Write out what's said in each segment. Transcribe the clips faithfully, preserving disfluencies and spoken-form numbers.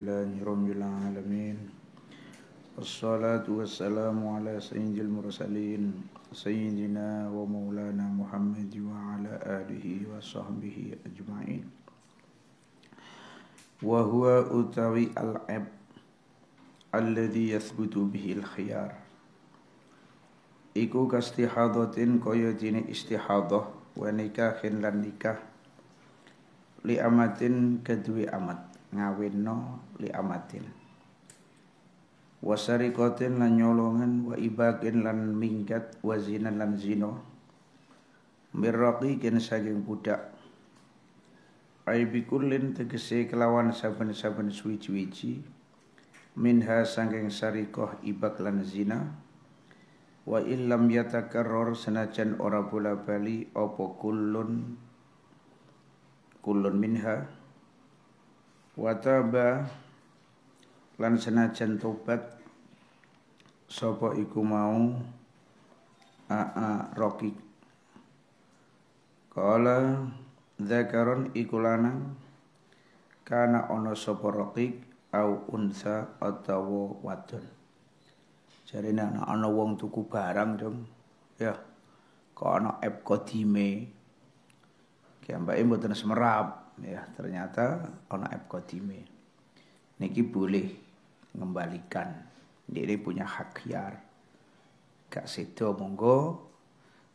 Alhamdulillahirabbil alamin. Wassalatu wassalamu ala sayyidil mursalin sayyidina wa maulana Muhammad wa ala alihi wa sahbihi ajma'in. Wa huwa utawi al-'ab alladhi yathbutu bihi al-khiyar. Iku kastihadatin kaya dene istihadah wa nikahin lan nikah li amatin kadwi amat ngawinno li amatin wasarikotin lan nyolongan wa ibakin lan minggat wa zinan lan zino mirraqi ken saking budak aibikulin tegese kelawan saben-saben suwiji-wiji minha saking sarikoh ibak lan zina wa illam yatakarror senajan ora bola bali opo kullun kullun minha wataba lan senajan tobat sapa iku mau aa roki kala zakaron iku lanang kana ana sapa roki au unsa atawa wadon jarene ana ana wong tuku barang dong ya kok ana ep kodime ki ambake mboten semerap. Ya, ternyata ana ep kodime. Niki boleh ngembalikan. Dia punya hak khiyar. Gak sedo monggo,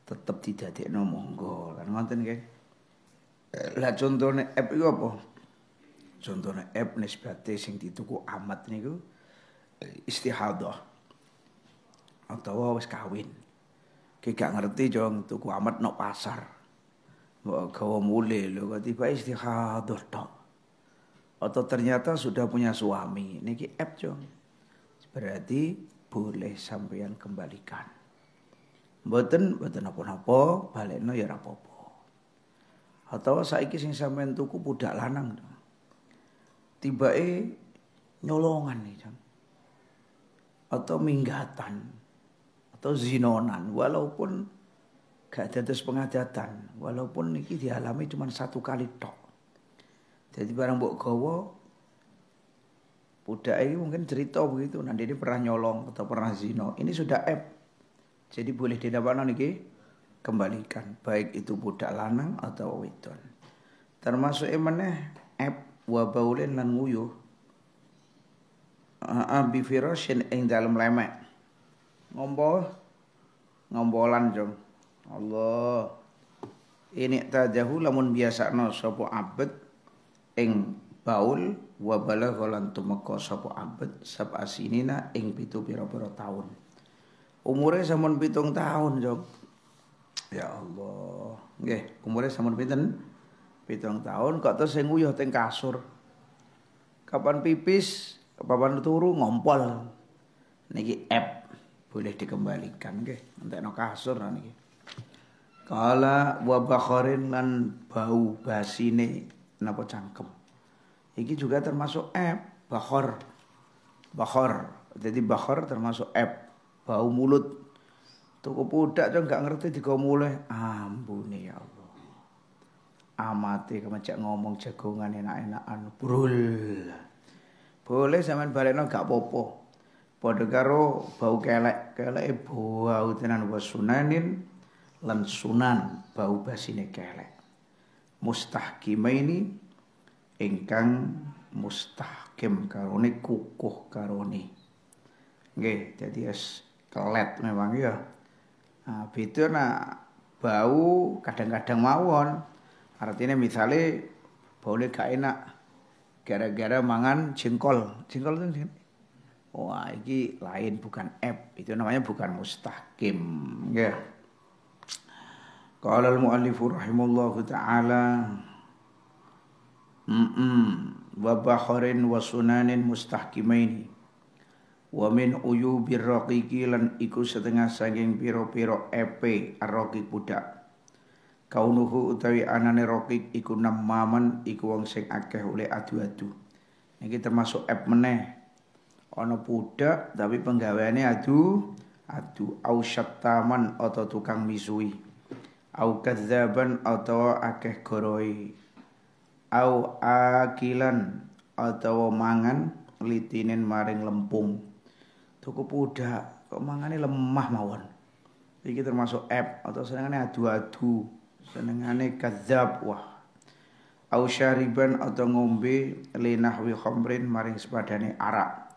tetep didadekno monggo. Kan ngoten nggih. Lah contone ep iku apa? Contone ep nisbate sing dituku amat niku istihadah. Atawa wis kawin. Ki gak ngerti jong tuku amat nok pasar. Gawa mulai lho, tiba istihadah tok. Atau ternyata sudah punya suami. Niki app jong. Berarti boleh sampeyan kembalikan. Mboten mboten napa-napa, balekno ya ora apa-apa. Atau saiki sing sampeyan tuku budak lanang. Tibake nyolongan iki. Atau minggatan. Atau zinonan walaupun gak dados pengadatan, walaupun niki dialami cuma satu kali tok. Jadi barang mbok gawa budak iki mungkin cerita begitu, nanti ini pernah nyolong atau pernah zina. Ini sudah app. Jadi boleh didapatkan niki kembalikan, baik itu budak lanang atau wedon. Termasuk meneh app wa baulen lan nguyuh. Abi firashin ing dalem lemek. Ngompo ngompolan jong. Allah ini tadahu lamun biasakno sapa abet ing baul wa balagha lan tumeka sapa abet sab'a sinina ing pitu pira-pira taun. Umure sampun pitung taun, Jok. Ya Allah. Nggih, umure sampun pinten? Pitung taun kok terus sing nguyuh teng kasur. Kapan pipis, kapan turu ngompol. Niki app boleh dikembalikan nggih, entekno kasur niki. Kala wabakhorin lan bau basine napa cangkem. Iki juga termasuk app bakhor. Bakhor. Jadi bakhor termasuk app bau mulut. Tuku budak yo gak ngerti digawa muleh. Ambune ya Allah. Amate kemejak ngomong jagongan enak-enakan brul. Boleh sampean balekno gak apa-apa. Padha karo bau kelek, keleke bau tenan wasunanin lan sunan bau basine kelek mustahkimaini ingkang mustahkim karone kukuh karone nggih dadi es kelet memang ya. Nah, beda nak bau kadang-kadang mawon artinya misalnya baune gak enak gara-gara mangan jengkol jengkol itu. Wah iki lain bukan app, itu namanya bukan mustahkim nggih. Qala al-mu'allifu rahimahullahu ta'ala wa bakharin wa sunanin mustahkimaini wa min uyubir raqiqi lan iku setengah saking pira-pira epe ar-raqiq budak kaunuhu utawi anane raqiq iku namaman iku wong sing akeh oleh adu-adu. Niki termasuk ep meneh ana budak tapi penggaweane adu adu ausyataman atau tukang misui au kadzaban atau akeh goroi au akilan atau mangan litinen maring lempung. Tuku pudak kok mangane lemah mawon. Iki termasuk ep atau senengane adu-adu, senengane kadzab wah. Au syariban atau ngombe linahwi khamrin maring sepadane arak.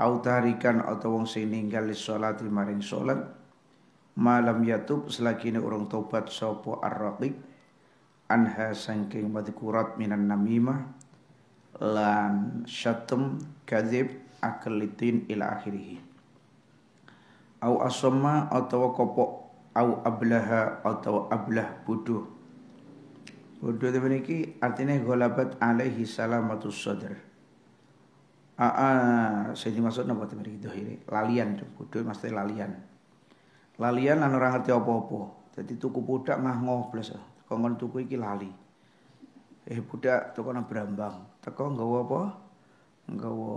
Au tarikan atau wong sing ninggal salat maring salat. Malam yatub selagine urung tobat sapa ar-raqiq anha sangking madkurat minan namimah. Lan syatum kadzib aklitin ila akhirih. Au asoma atau kopok au ablaha atau ablah bodoh. Bodoh itu niki artinya ghalabat alaihi salamatus sadr. Aa sing dimaksud napa temen iki dohire lalian bodoh mesti lalian. Lalian lan ora ngerti apa-apa. Dadi tuku pudak mah ngoblos. Kongkon tuku iki lali. Eh budak teko nang brambang. Teko nggawa apa? Nggawa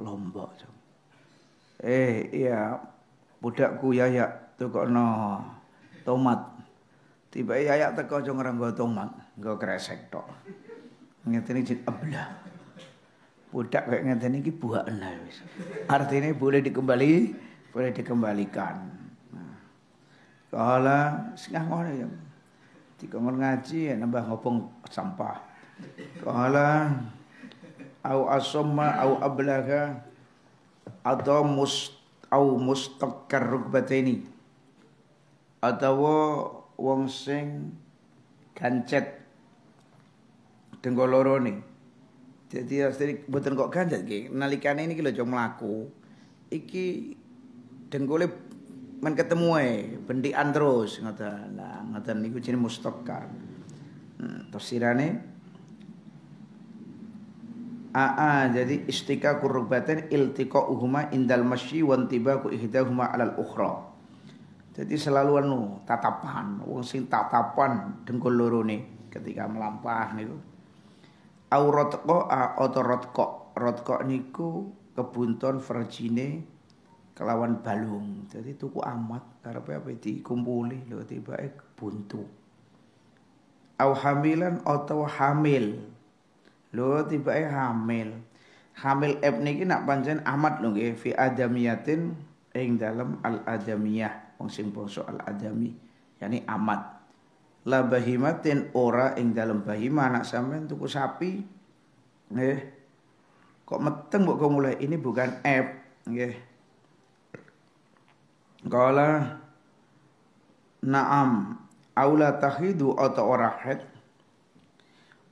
lombok. Eh iya budakku Yayak tekokno tomat. Tiba Yayak teko aja nggo tomat, nggo kresek tok. Ngenteni jek ablah. Budak kaya ngenteni iki buaken wis. Artine boleh dikembali, boleh dikembalikan. Nah. Kala sing ngono ya. Dikongkon ngaji ya nambah ngopong sampah. Kala au asma au ablaga atau mus au mustaqar rukbataini atau wong sing gancet dengkul loro ne. Dadi astrik mboten kok gancet iki nalikane niki lho aja mlaku. Iki dengkule men ketemu ae bendikan terus ngoten. Nah, ngoten niku jenenge mustaqar. Hmm, tafsirane aa jadi istiqa qurbatan iltiqa uhuma indal masyi wa intibaku ihdahuma alal ukhra. Jadi selalu anu tatapan, wong sing tatapan dengkul lorone ketika melampah niku. Auratqa atorotqa. Rotqa niku kebuntun verjine kelawan balung, jadi tuku amat karepe apa dikumpuli lho tibake buntu. Au hamilan atau hamil. Lho tibake hamil. Hamil ep niki nak pancen amat lho nggih fi adamiyatin ing dalam al adamiyah wong sing bangsa al adami yani amat. La bahimatin ora ing dalam bahima anak sampean tuku sapi nggih. Kok meteng mbok mulai ini bukan ep nggih. Kala naam aula tahidu atau ora haid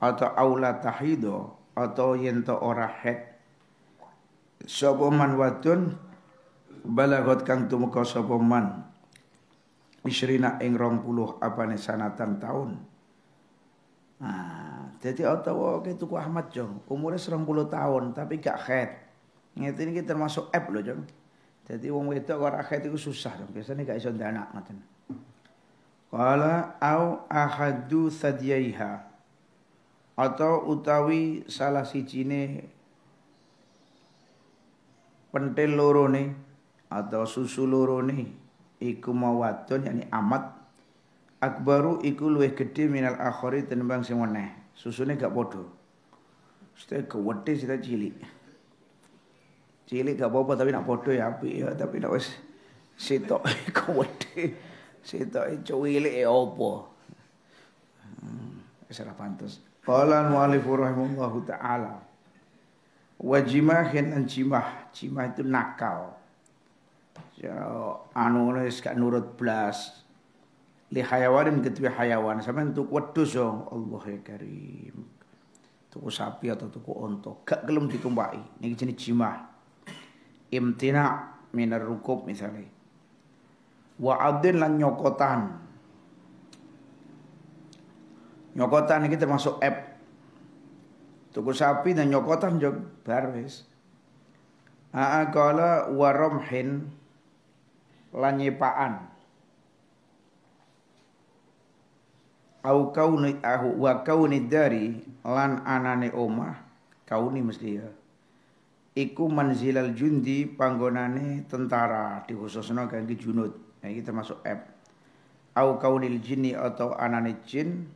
atau aula tahidu atau yen to ora haid sapa man wadun balagot kang tumeka sapa man isrina ing rong puluh apane sanatan taun. Ah dadi utawa ki tuku Ahmad Jong umure rong puluh taun tapi gak haid ngene iki termasuk ep lho Jong. Jadi wong wedok ora akeh iku susah, biasane gak iso ndanak ngoten. Qala au ahadu sadiyaiha atau utawi salah sijine pentil lorone atau susu lorone iku mawadun yakni amat akbaru iku luwih gedhe minal akhari tenimbang sing meneh. Susune gak padha. Sithik gedhe sithik cilik. Cilik gak apa-apa tapi nak podo ya apik ya tapi nak wis sitok iku wedi sitok cilik e opo wis ora pantes. Qala mu'allif rahimahullahu taala wa jimahin an jimah jimah itu nakal ya anu wis gak nurut blas li hayawan ketwe hayawan sampean tuku wedhus yo Allah ya karim tuku sapi atau tuku onto gak gelem ditumpaki niki jenenge jimah. Imtina minar rukub misalnya wa adin lan nyokotan nyokotan ini termasuk app tuku sapi dan nyokotan juga barwis a'akala waromhin lan nyepaan au kauni ahu wa kauni dari lan anane omah kauni mesti ya iku manzilal jundi panggonane tentara dikhususna kangge junud. Nah iki termasuk ep. Au kaunil jinni atau anane jin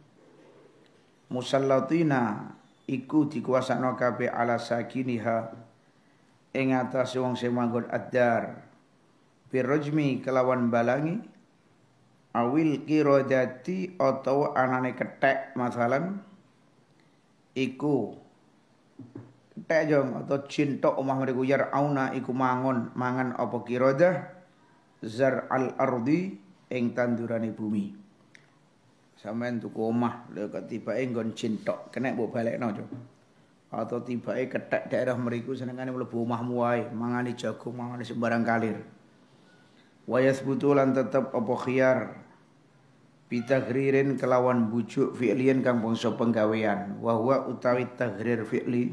musallatina iku dikuasakno kabeh ala sakiniha ing atase wong sing manggon adar birajmi kelawan balangi awil qiradati atau anane kethek masalan iku kethek jong atau cintok omah mriku yar auna iku mangon mangan apa qiradah zar al ardi ing tandurane bumi. Sampeyan tuku omah lho ketibake nggon cintok kenek mbok balekno to. Atau tibake kethek daerah mriku senengane mlebu omahmu wae, mangani jagung, mangani sembarang kalir. Wa yasbutu lan tetep apa khiyar bitagririn kelawan bujuk fi'liyan kang bangsa penggawean. Wa huwa utawi tagrir fi'li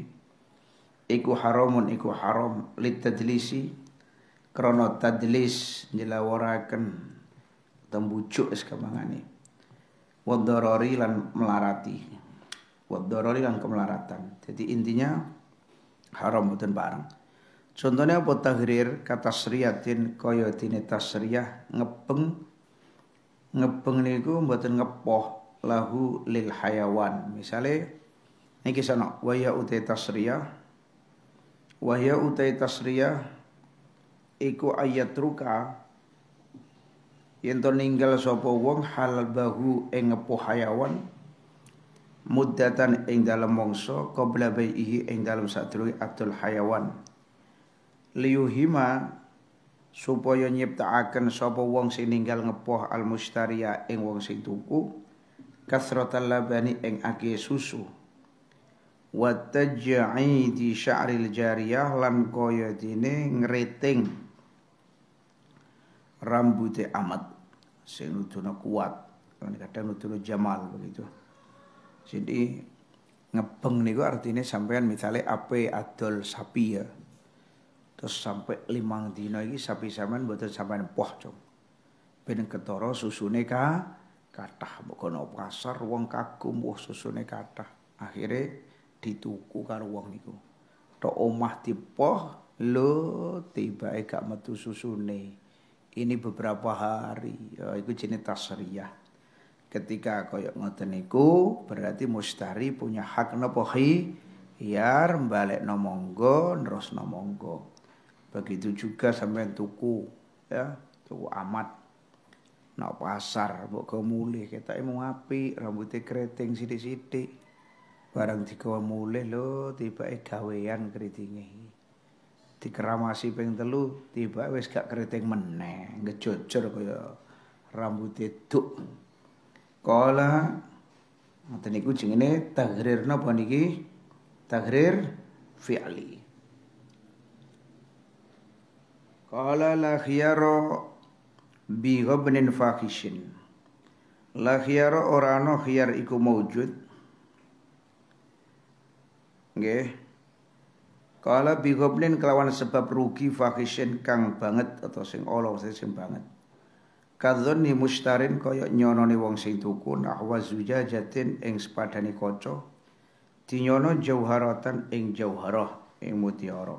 iku haramun iku haram litadlisi krana tadlis njelaworaken tembujuk sekamangane. Wadorori lan melarati, wadorori lan kemelaratan. Jadi intinya haram mboten bareng. Contohnya apa tahrir kata sriyatin kaya dene tasriyah ngepeng ngepeng niku mboten ngepoh lahu lil hayawan. Misale niki sono wa ya uta tasriyah wa ya uta tasriyah iku ayat ruka yento ninggal sapa wong halal bahu ing ngepuh hayawan muddatan ing dalem mangsa qabla baihi ing dalem sadurunge adol hayawan liyuhima supaya nyiptaaken sapa wong sing ninggal ngepuh al mustariya ing wong sing tuku kasratal labani ing akeh susu wa taj'idi sya'ril jariyah lan kaya dene ngriting rambutnya amat sing nuduno kuat kadang nuduno jamal begitu. Jadi ngepeng niku artinya sampean misalnya ape adol sapi ya terus sampai limang dino iki sapi sampean mboten sampean poh jong ben ketara susune ka kathah mbok ana pasar wong kagum wah susune kathah akhire dituku karo wong niku tok omah dipoh lho tibake gak metu susune. Ini beberapa hari, oh, itu jenis tasriyah. Ketika koyok ngoten niku berarti mustari punya hak napa khiyar mbalekno monggo, nerusno monggo. Begitu juga sampean tuku, ya, tuku amat. Nang pasar mbok mulih ketoke mung apik, rambute keriting sithik-sithik. Barang digawa mulih lho, tibake gawean keritinge. Dikeramasi ping telu tiba wis gak keriting meneh ngejojor kaya rambuté duk kala ngoten niku jenenge tahrir napa niki tahrir fi'li kala la khiyara bi ghabnin fakishin la khiyara ora ana khiyar iku maujud nggih. Kala bigoblin kelawan sebab rugi fakisyen kang banget atau sing olong sing banget. Kadzoni mustarin koyok nyonone wong sing tuku nahwa zujajatin ing sepadane kaca dinyono jauharatan ing jauharah ing mutiara.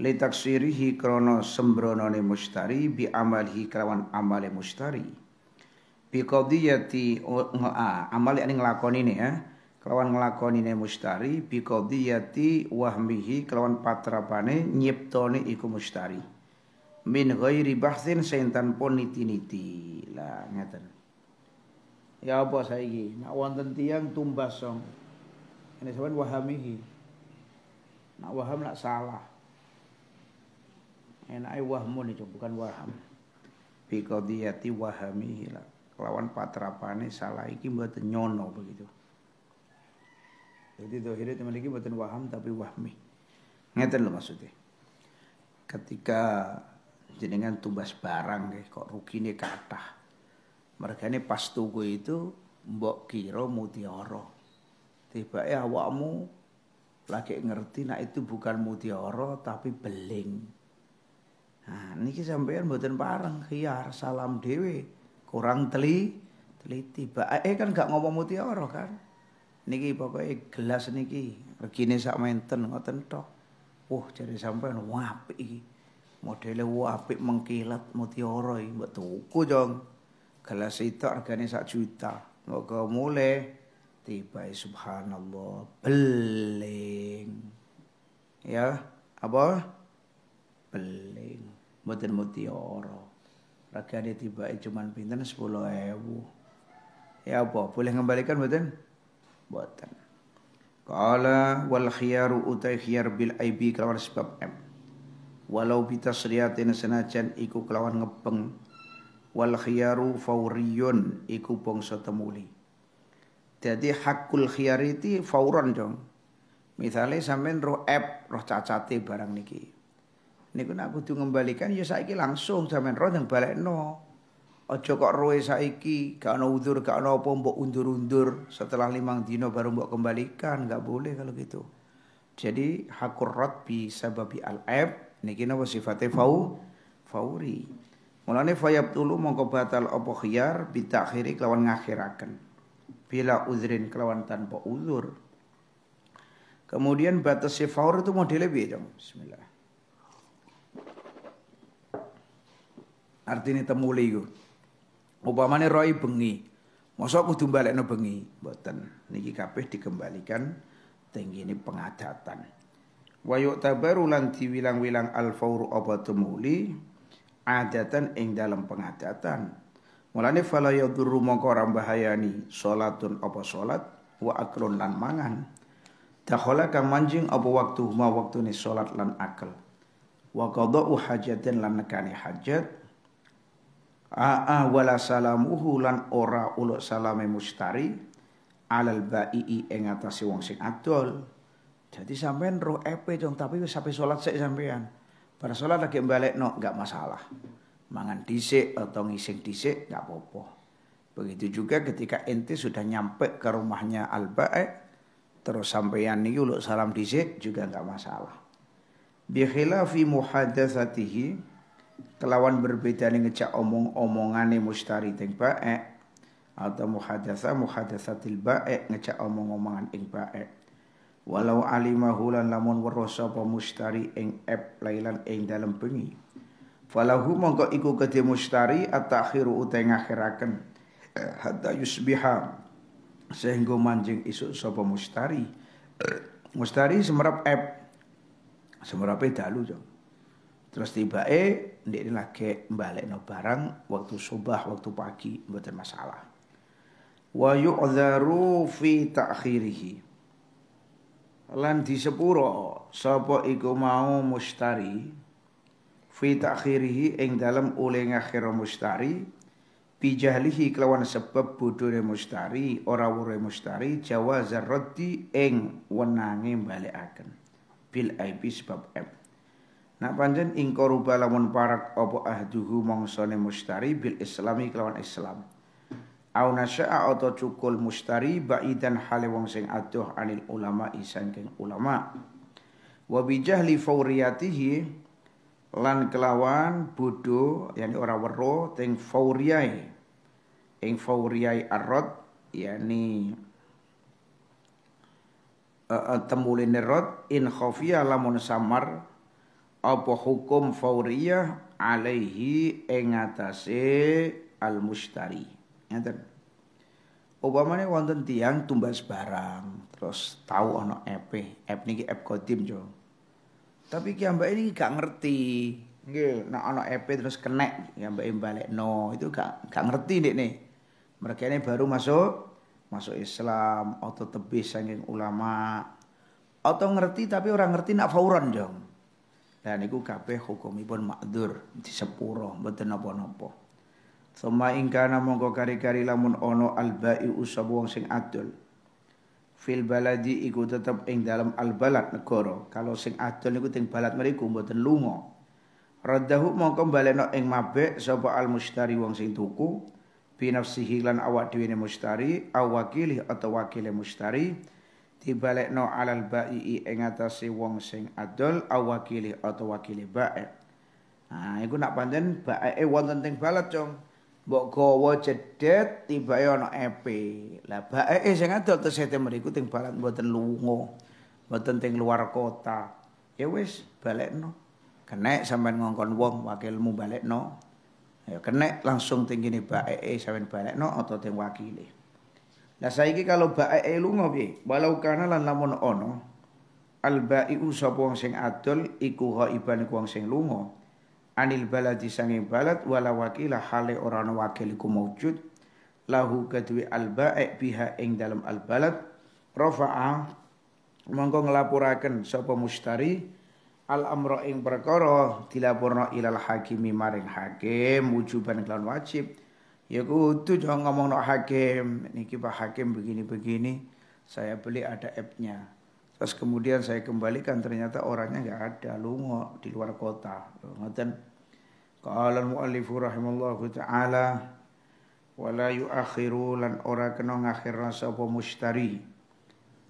Li taksirihi krana sembronone mustari bi amalihi kelawan amale mustari. Bi qadiyati amale ning nglakonine ya. Kelawan nglakonine mustari biqadiyati wahmihi kelawan patrapane nyiptone iku mustari min ghairi bahsin saintan pun niti-niti lah ngeten ya apa saiki nak wonten tiyang tumbas song ene sampean wahamihi nak waham nak salah enake wahmun itu bukan waham biqadiyati wahamihi lah kelawan patrapane salah iki mboten nyono begitu. Jadi dohire teman iki mboten waham tapi wahmi. Ngeten lho maksudnya. Ketika jenengan tumbas barang nggih kok rugine kathah. Mergane pas tuku itu mbok kira mutiara. Tibake awakmu lagi ngerti nek itu bukan mutiara tapi beling. Nah, niki sampeyan mboten pareng khiyar salam dhewe. Kurang teli teliti. Bae kan gak ngomong mutiara kan. Niki pokoknya gelas niki regine sak menten ngoten tok. Wah, jare sampean apik iki. Modele apik mengkilat mutiara iki mbok tuku, Jong. Gelas itu regane sak juta. Engko mulih tiba subhanallah beling ya apa beling mboten mutiara regane tiba cuman pinten sepuluh ewu ya apa boleh ngembalikan mboten mboten qala wal khiyaru utai khiyar bil aibi kelawan sebab m walau bitasriyatin senajan iku kelawan ngepeng wal khiyaru fauriyun iku bangsa temuli. Jadi hakul khiyar itu fauron dong. Misalnya sampean roh app, roh cacate barang niki. Niku nek kudu ngembalikan ya saiki langsung sampean roh nang balekno. Aja kok roe saiki gak ono udzur, gak ono apa mbok undur-undur setelah limang dino baru mbok kembalikan, enggak boleh kalau gitu. Jadi hakur radbi sababi al-app niki napa sifate fau fauri. Mulane fayabtulu mongko batal apa khiyar bitakhiri kelawan ngakhiraken. Bila uzrin kelawan tanpa uzur. Kemudian batas si faur itu modelnya piye dong? Bismillah. Artinya temuli iku. Upamane roi bengi. Masa kudu balekno bengi? Mboten. Niki kabeh dikembalikan tenggine pengadatan. Wa yu'tabaru lan diwilang-wilang al-fauru apa temuli adatan ing dalam pengadatan. Mulane fala yadurru mongko ora mbahayani salatun apa salat wa aklun lan mangan. Dakhala kang manjing apa waktu ma waktune salat lan akal. Wa qada'u hajatin lan nekani hajat. A'a wala salamuhu lan ora uluk salame mustari alal bai'i ing atase wong sing adol. Jadi sampean roh epe dong tapi wis sampe salat sik sampean. Bar salat lagi balekno enggak masalah. Mangan dhisik atau ngising dhisik enggak apa-apa. Begitu juga ketika ente sudah nyampe ke rumahnya al-baik terus sampeyan niku lho salam dhisik juga enggak masalah. Bi khilafi muhaddatsatihi kelawan berbeda ngejak omong-omongane mustari teng baik atau muhaddatsa muhaddatsatil baik ngejak omong-omongan ing baik. Walau alimahu lan lamun weruh sapa mustari ing ep lailan ing dalem bengi. Falahu mongko iku kedhe mustari at-ta'khiru uteng akhiraken hatta yusbiha sehingga manjing isuk sapa mustari mustari semerap ep semerape dalu jong terus tibake ndekne lagi mbalekno barang waktu subah waktu pagi mboten masalah wa yu'dzaru fi ta'khirihi lan disepuro sapa iku mau mustari fi ta'khirihi ing dalam oleh ngakhir mustari bijahlihi kelawan sebab bodone mustari ora wure mustari jawazar raddi ing wenange balekaken bil aib sebab aib nak pancen ing koruba lamun parak apa ahduhu mangsane mustari bil islami kelawan islam au nasya'a atau cukul mustari baidan hale wong sing adoh anil ulama isangking ulama wa bijahli fauriyatihi lan kelawan bodho yani ora weruh teng fauriyai ing fauriyai arad yani uh, temuline rad in khafiya lamun samar apa hukum fauriyah alaihi ing atase al mustari ngaten upamane wonten tiyang tumbas barang terus tau ana E P E P niki E P kodim jo tapi ki ambake ini gak ngerti nggih nek ana E P terus kenek ya mbake balekno itu gak gak ngerti ndekne mereka ini baru masuk masuk Islam atau tebis saking ulama atau ngerti tapi orang ngerti nak fauron jong dan niku kabeh hukumipun makdzur disepuro mboten napa-napa soma ing kana monggo kari-kari lamun ana al-bai'u usab wong sing adol fil baladi iku tetep ing dalam al-balad negara. Kalau sing adol niku teng balad mriku mboten lunga. Raddahu mongko balekno ing mabek sapa al-mustari wong sing tuku binafsihi lan awak dhewe ne mustari aw wakili atau wakile mustari dibalekno alal bai'i ing atase wong sing adol aw wakili atau wakile ba'i. Nah, iku nak pancen baike wonten teng balad, Cong. Mbok gawa cedhet tibake ana E P. Lah baeke sing adol tesete mriku teng balat mboten lunga, mboten teng luar kota. Ya wis balekno. Kenek sampean ngongkon wong wakilmu balekno. Ya kenek langsung teng kene baeke sampean balekno atau teng wakile. Nah saiki kalau bae lunga piye? Walau kana lan lamun ono al baiu sapa wong sing adol iku ghaiban iku wong sing lunga anil baladi sange balad wala wakila hale ora ono wakil iku maujud lahu kadwi al bae biha ing dalem al balad rafa'a mongko nglapuraken sapa mustari al amra ing perkara dilapurna ilal hakimi maring hakim wujuban kelawan wajib. Ya kudu jangan ngomong no hakim niki Pak Hakim begini-begini saya beli ada app-nya. Terus kemudian saya kembalikan ternyata orangnya enggak ada, lunga di luar kota. Ngoten. Qala al-muallif rahimallahu taala wala yuakhiru lan ora kena ngakhirna sapa mustari.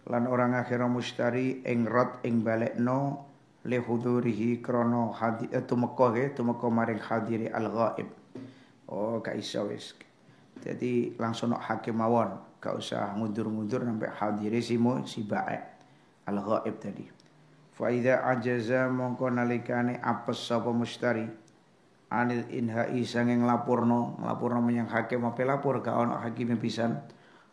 Lan orang akhirna mustari ing rad ing balekno li hudurihi krono hadir tumeka ge tumeka maring hadiri al-ghaib. Oh gak iso wis. Jadi langsung nok hakim mawon, gak usah mundur-mundur sampai hadiri simu si bae al-ghaib tadi. Fa idza ajaza mongko nalikane apes sapa mustari anil inha'i sanging lapurno, lapurno menyang hakim apa lapor gak ono hakime pisan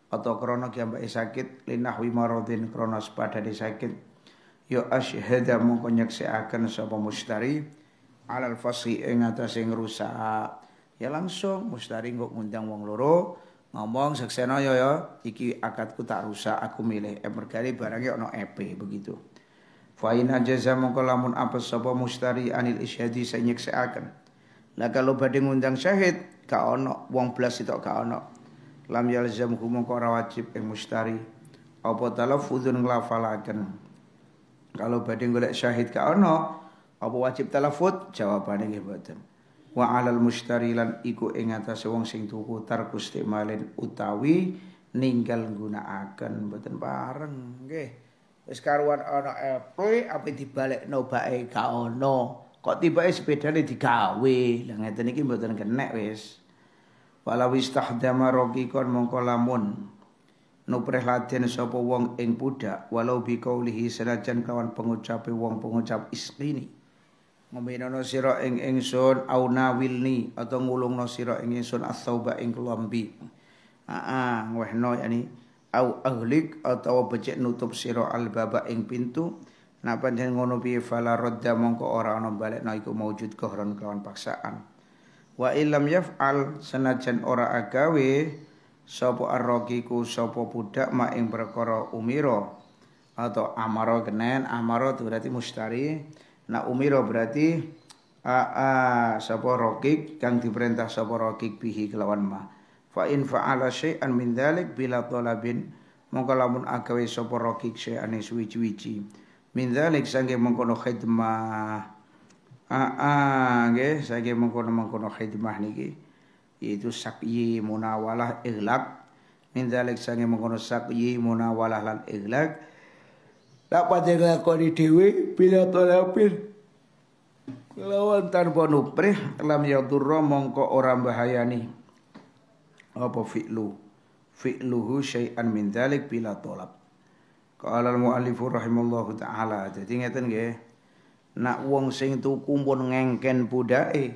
atau krono ki ambake sakit linahwi maradin krono sepadane sakit. Ya asyhadu mongko nyaksiaken sapa mustari alal fasih ing atase ngrusak. Ya langsung mustari nggo ngundang wong loro ngomong seksena ya ya iki akadku tak rusak aku milih e mergane barange ana E P begitu. Fa in ajaza mongko lamun apa sapa mustari anil isyhadi sing nyaksiaken. Lah kalau badhe ngundang syahid gak ana wong blas itu gak ana. Lam yalzam mongko ora wajib ing mustari apa talaffuzun nglafalaken. Kalau badhe golek syahid ka ono apa wajib talafut jawabane nggih mboten wa alal mustari lan iku ing atase wong sing tuku tarku istimalin utawi ninggal nggunakaken mboten pareng nggih wis karuan ana E P ape dibalekno bae ka ono kok tibake sepedane digawe lha ngeten iki mboten kenek wis wala wistahdama raqikon mongko lamun nupreh laden sapa wong ing budak walau biqaulihi sanajan kawan pengucape wong pengucap isqini ngomenono sira ing ingsun au nawilni atau ngulungno sira ing ingsun as-sauba ing kelambi aa ngwehno yani au ahlik atau becik nutup sira al-baba ing pintu napa jan ngono piye fala radda mongko ora ana balekna iku maujud kahron kawan paksaan wa illam yaf'al sanajan ora agawe sapa arrokiku sapa budak ma ing perkara umira atau amara kenen amara berarti mustari nah umira berarti aa sapa rokik kang diperintah sapa rokik bihi kelawan ma fa in fa'ala syai'an min dzalik bila talabin mongko lamun agawe sapa rokik syai'ane suwi-suwi min dzalik sangge mengkono khidmah aa nggih sangge mengkono-mengkono khidmah niki yaitu sakyi munawalah iglak min dzalik sange mengkono sakyi munawalah lan iglak dapat dilakoni dhewe bila talapir lawan tanpa nuprih lam yadurra mongko ora bahayani apa fi'lu fi'luhu syai'an min dzalik bila talab qala al muallif rahimallahu taala jadi ngeten nggih nak wong sing tuku pun ngengken budake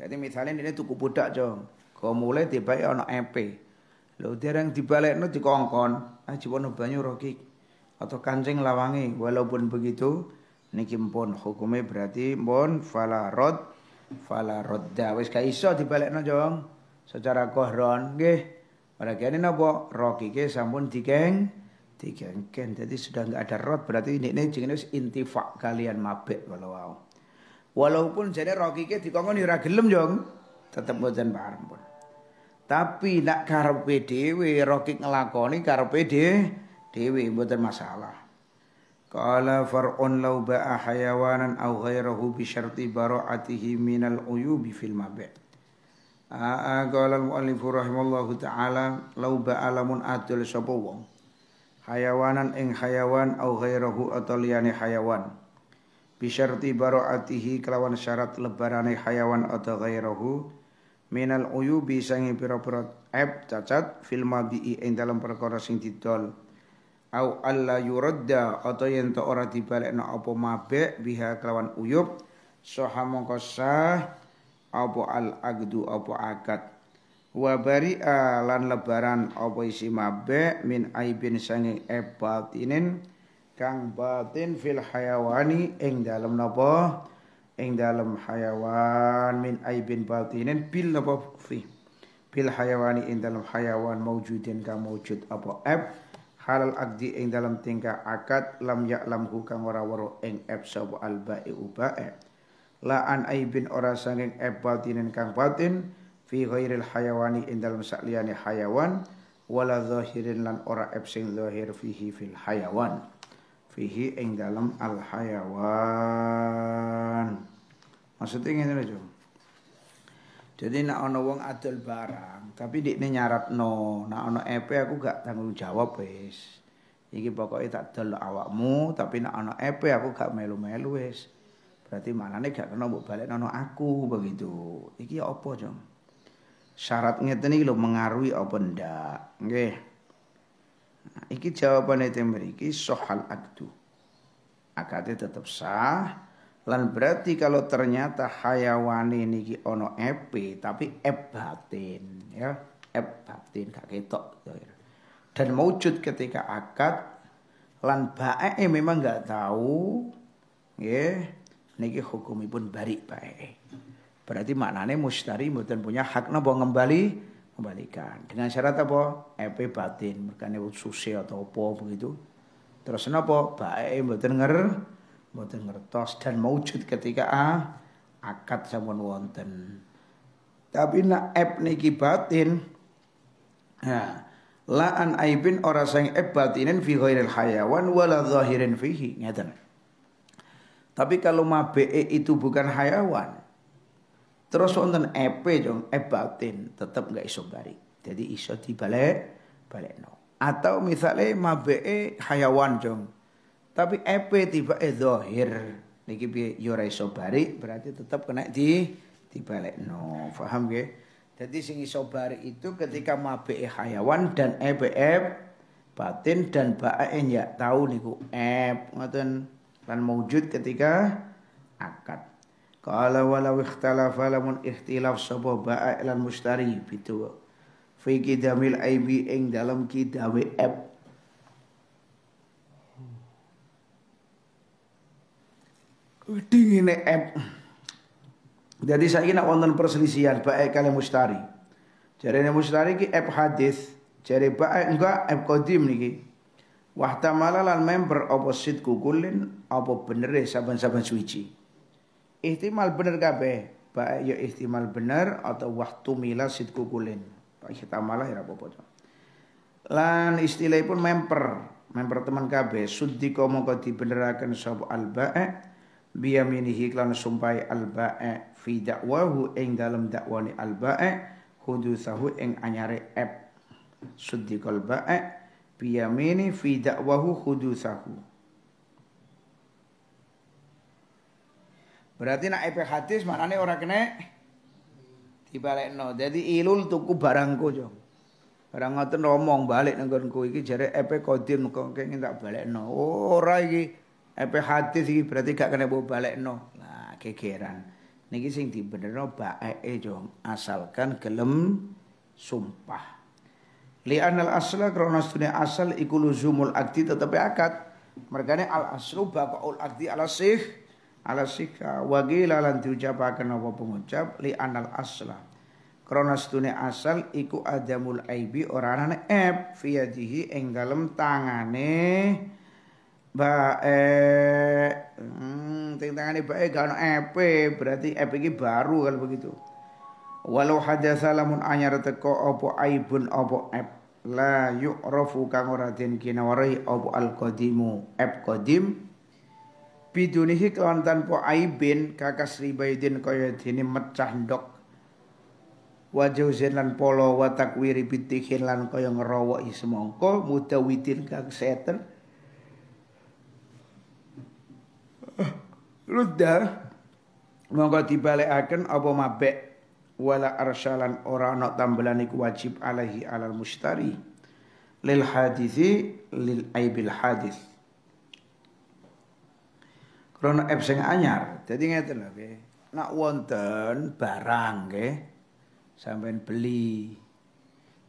jadi misalnya ini tuku budak jong kau mulai tiba ya ono E P, lalu dereng dibalik no dikongkon, aji pono banyu rokik atau kancing lawangi. Walaupun begitu, niki pun hukumnya berarti pun falarod, falarod dah. Wes kaiso dibalik no jong, secara kohron gih. Pada kini nopo rokiknya sampun digeng, digengken. Jadi sudah enggak ada rod berarti ini ini jenis intifak kalian mabek walau wow. Walaupun jadi rokike dikongkon ora gelem jong, tetep mboten pareng pun. Tapi nak karepe dhewe rokik nglakoni karepe dhewe mboten masalah. Qala far'un law ba'a hayawanan aw ghairahu bi syarti bara'atihi minal uyubi fil mabi'. Aa qala al-muallif rahimallahu taala law ba'a lamun adul sapa wong. Hayawanan ing hayawan aw ghairahu atau liyane hayawan. Bisyarti bara'atihi kelawan syarat lebarane hayawan atau ghairahu minal uyubi sangi pira-pira aib cacat fil madhi ing dalam perkara sing didol au alla yuradda atau yen ta ora dibalekna apa mabek biha kelawan uyub saha mongko sah apa al agdu apa akad Wa bari'a lan lebaran apa isi mabe min aibin sanging e batinin kang batin fil hayawani ing dalem napa ing dalem hayawan min aibin batinin bil napa fi bil hayawani ing dalem hayawan maujudin kang maujud apa e halal akdi ing dalam tingkah akad lam ya'lam hu kang ora weruh ing eb sapa alba'i ubae la an aibin ora sanging eb batinen kang batin fi ghairil hayawani ing dalam sakliyane hayawan wala zahirin lan ora eb sing zahir fihi fil hayawan fihi ing dalam al hayawan. Maksudnya ngene lho. Jadi nak ono wong adol barang, tapi dikne nyaratno, nak ono E P aku gak tanggung jawab wis. Iki pokoke tak delok awakmu, tapi nak ono E P aku gak melu-melu wis. Berarti manane gak kena mbok balekno aku begitu. Iki apa, Jong? Syarat ngeten iki lho mengaruhi apa ndak? Nggih. Nah, iki jawabane teng mriki sohal akdu. Akade tetep sah. Lan berarti kalau ternyata hayawani niki ono E P tapi E P batin ya, E P batin gak ketok dan maujud ketika akad lan bae memang gak tahu nggih niki hukumipun bari bae. Berarti maknane mustari mboten punya hak napa ngembali kembalikan dengan syarat apa E P batin merkane suse atau apa begitu. Terus napa bae mboten nger mboten ngertos dan maujud ketika ah, akad sampun wonten. Tapi nak eb niki batin. Nah, la an aibin ora sing eb batinen fi ghairil hayawan wala zahirin fihi. Ngeten. Tapi kalau mabe itu bukan hayawan. Terus wonten E P jong eb batin tetep enggak iso bari. Jadi iso dibalik balekno. Atau misalnya mabe hayawan jong tapi E P tiba eh zahir niki piye yo ora iso bari berarti tetap kena di dibalekno. Paham nggih? Dadi sing iso bari itu ketika mabe hayawan dan E P F batin dan bae ya tahu niku E P ngoten lan maujud ketika akad. Qala walau ikhtalafa lamun ikhtilaf sapa bae lan mustari pitu fi kidamil aibi ing dalam kidawe E P dingine app. Jadi saiki nek wonten perselisihan bae kali mustari. Jarene mustari ki app hadis, jare bae enggak app qadim niki. Wahtamala lan member opposite kukulin apa benere saben-saben suci. Ihtimal bener kabeh, bae ya ihtimal bener atau wahtumila sid kukulin. Ihtimalah ya apa-apa. Lan istilahipun member, member teman kabeh suddika mongko dibeneraken sapa al-bae biyaminihi iklan sumpai al-ba'i fi dakwahu ing dalam dakwani al-ba'i hudusahu ing anyare eb suddikal ba'i biyamini fi dakwahu hudusahu. Berarti nak epek hadis maknanya orang kena dibalik no. Jadi ilul tuku barangku jom barang ngoten ngomong balik nenggonku iki jare epek kodim kok kengin tak balik no. Oh ora iki epe hadis iki berarti gak kena mbok balekno. Nah, kegeran. Niki sing dibenerno baeke jong asalkan gelem sumpah. Li anal asla krana sedune asal iku luzumul akdi tetepe akad. Mergane al aslu baqaul akdi ala sih ala sika wa qila lan diucapaken apa pengucap li anal asla. Krana sedune asal iku adamul aibi ora ana eb fi yadihi ing dalem tangane bae hmm, tengtangane bae gak ono E P berarti E P iki baru kalau begitu. Walau hadatsa lamun anyar teko apa aibun apa eb la yu'rafu kang ora den kinawari apa al qadimu eb qadim bidunihi kelawan tanpa aibin kakas ribaidin kaya dene mecah ndok wajauzin lan polo wa takwiri bitihin lan kaya ngerowoki semangka mudawitin kang seten rudda monggo dibalekaken apa mabek wala arsalan ora ana tambelan iku wajib alaihi alal mustari lil hadisi lil aibil hadis krana eb sing anyar. Dadi ngeten lho nggih, nek wonten barang nggih sampean beli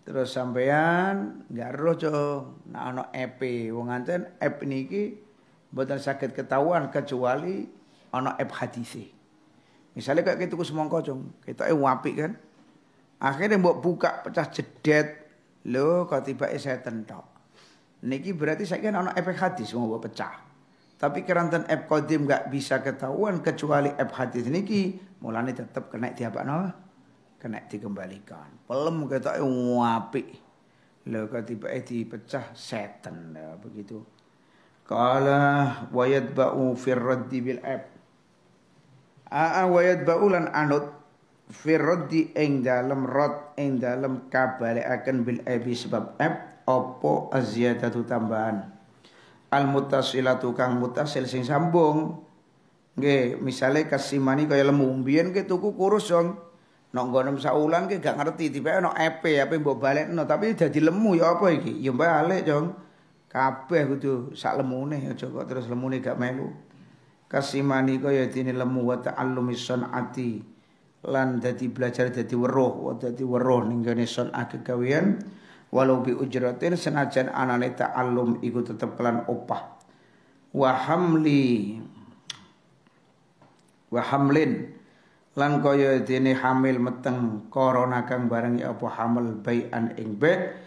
Terus sampean nggak roh coh nah ono E P, wong nganten E P niki mboten sakit ketahuan kecuali ono E P hadise. Misalnya kayak gitu semongko cong, kita eh wapi kan, akhirnya mbok buka pecah jedet, lo kalau tiba eh saya tentok. Niki berarti saya kan ono E P hadis mau mbok pecah. Tapi keranten E P kodim nggak bisa ketahuan kecuali E P hadis niki, mulane tetap kena diapakno. Kena dikembalikan. Pelem ketok apik. Lho ketiba dipecah setan nah, begitu. Qala wa yatba'u fir raddi bil ab. Aa wa yatba'u lan anut fir raddi ing dalem rad ing dalem kabaleaken bil abi sebab ab opo aziyatatu tambahan. Al muttasilatu kang muttasil sing sambung. Nggih, misale kasimani kaya lemu mbiyen ke tuku kurus dong. Nonggonem saulan ke gak ngerti tiba ono E P apa yang bawa balik no tapi udah dilemu ya apa iki ya balik dong kabeh kudu sak lemune ya joko terus lemune gak melu kasimani kaya dene lemu wa ta'allumi sanati lan dadi belajar dadi weruh dadi weruh ning gone sanah kegawean walau bi ujratin senajan anane ta'allum iku tetep lan opah wa hamli wa hamlin lan kaya dene hamil meteng korona kang bareng apa hamil bai'an ing bait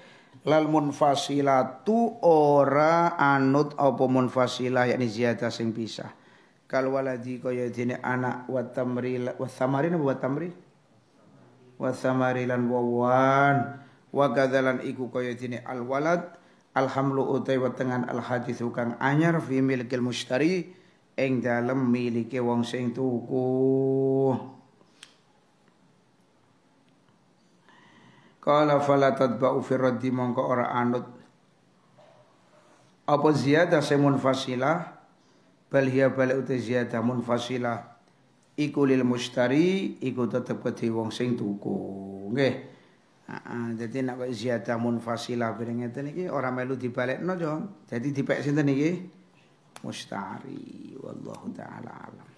lal munfasilatu ora anut apa munfasilah yakni ziyadah sing pisah kal waladi kaya dene anak wa tamri wa samarin wa tamri wa samarilan wawan wa kadzalan iku kaya dene al walad al hamlu utai wa tengan al haditsu kang anyar fi milkil mustari ing dalem milike wong sing tuku. Qala fala tatba'u fi raddi mongko ora anut apa ziyadah sing munfasilah bal hiya bal uta ziyadah munfasilah iku lil mustari iku tetep kedhe wong sing tuku nggih heeh dadi nek kok ziyadah munfasilah bareng ngeten iki ora melu dibalekno yo dadi dipek sinten iki mustari wallahu taala alam.